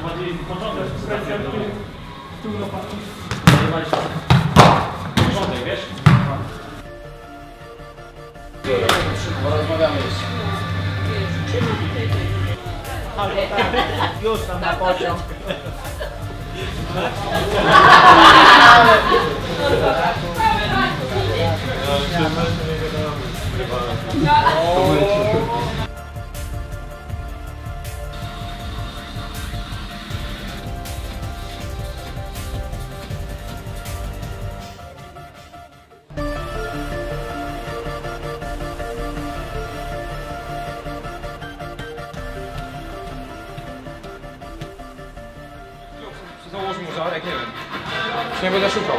Bardziej początek, presja w tył do paski. Początek, wiesz? Rozmawiamy jeszcze. Już tam na pociąg. Założmy żarek, nie wiem. Już nie będę szukał.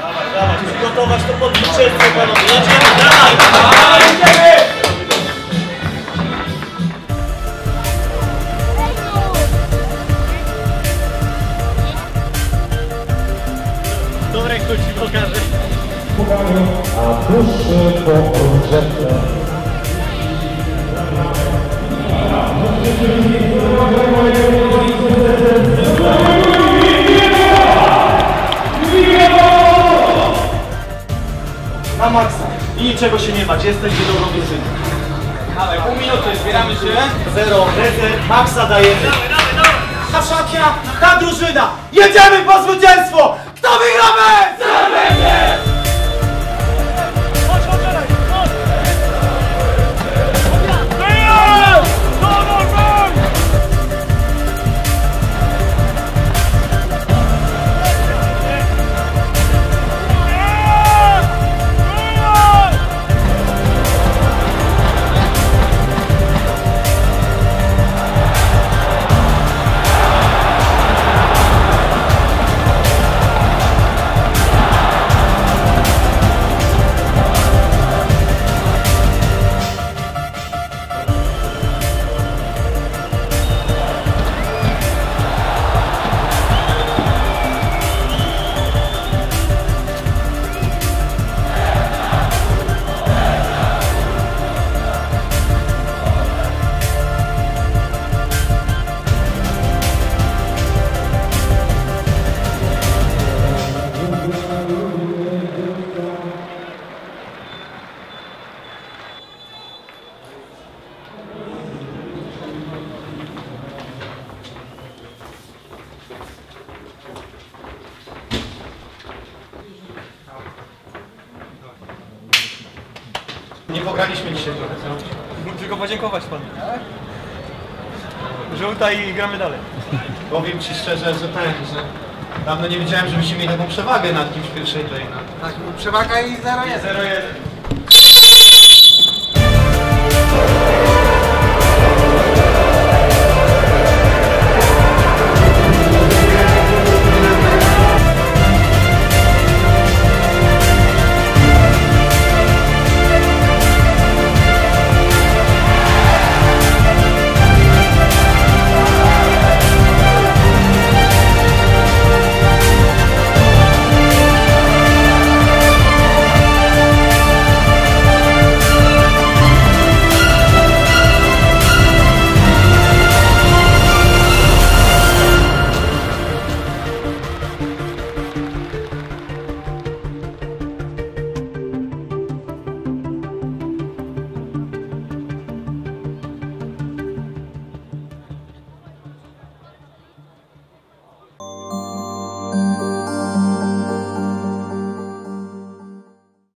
Dawaj, przygotować to podliczenie, panowie. Dawaj! Dobrek to ci pokaże. A proszę po podrzeczkę. Na maksa i niczego się nie bać, jesteś dobrym synem. Ale pół minuty, zbieramy się. 0, maksa dajemy. Ta szatnia, ta drużyna. Jedziemy po zwycięstwo! Kto wygra mecz? Nie pograliśmy dzisiaj trochę. Tylko podziękować panu. Żółta i gramy dalej. Powiem ci szczerze, że dawno nie wiedziałem, żebyśmy mieli taką przewagę nad kimś w pierwszej tej. Tak, przewaga i 0-1.